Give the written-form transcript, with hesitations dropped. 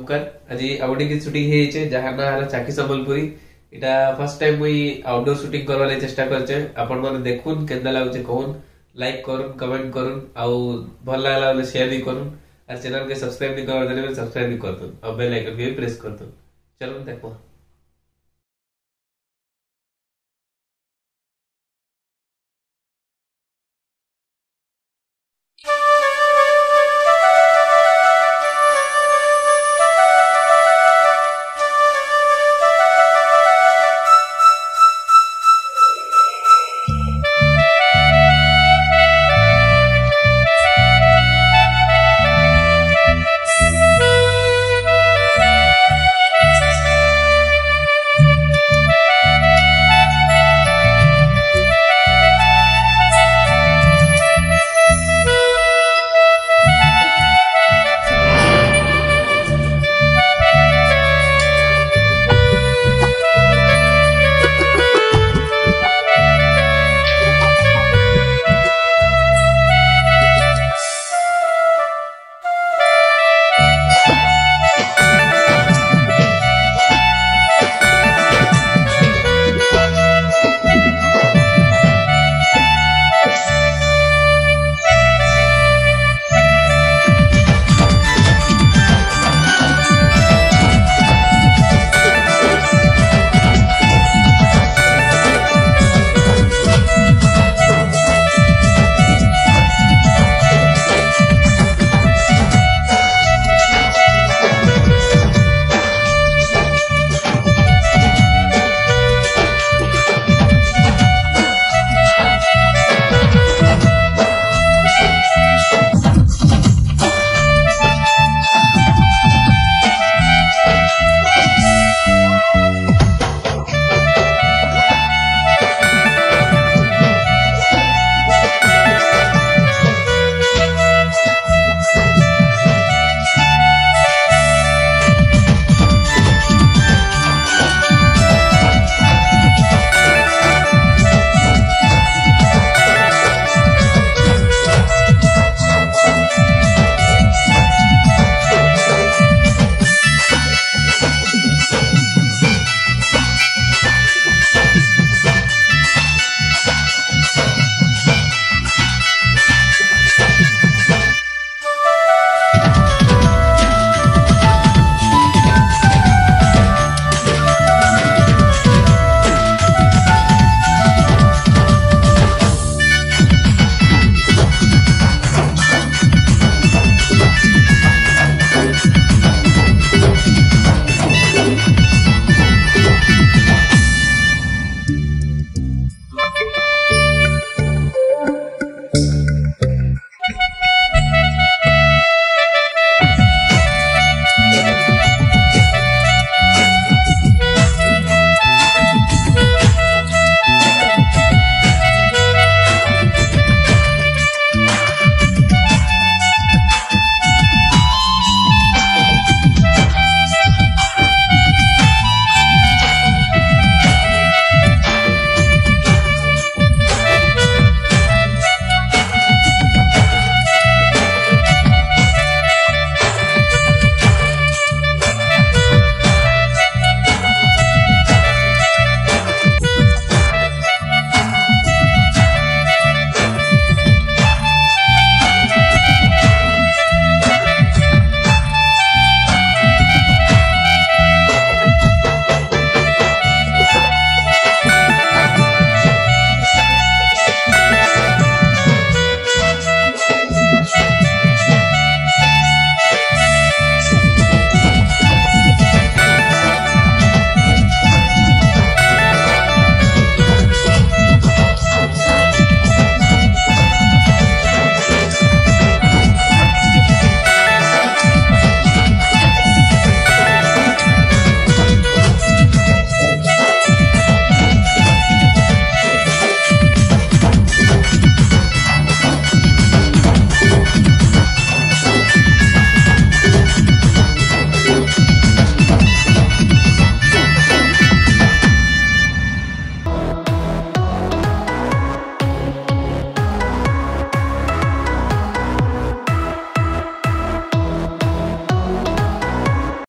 ओमकार आज outing shooting हेचे जहां ना हला चाकी संबलपुरी इटा फर्स्ट टाइम मुई आउटडोर शूटिंग करवा ले चेष्टा करचे आपण माने देखुन केंदा लागचे कहून लाइक करून कमेंट करून आउ भला लागले शेअर भी करून और चैनल के सब्सक्राइब भी करवा देले सब्सक्राइब भी करतो अब बेल आइकन भी प्रेस करतो चलो देखो।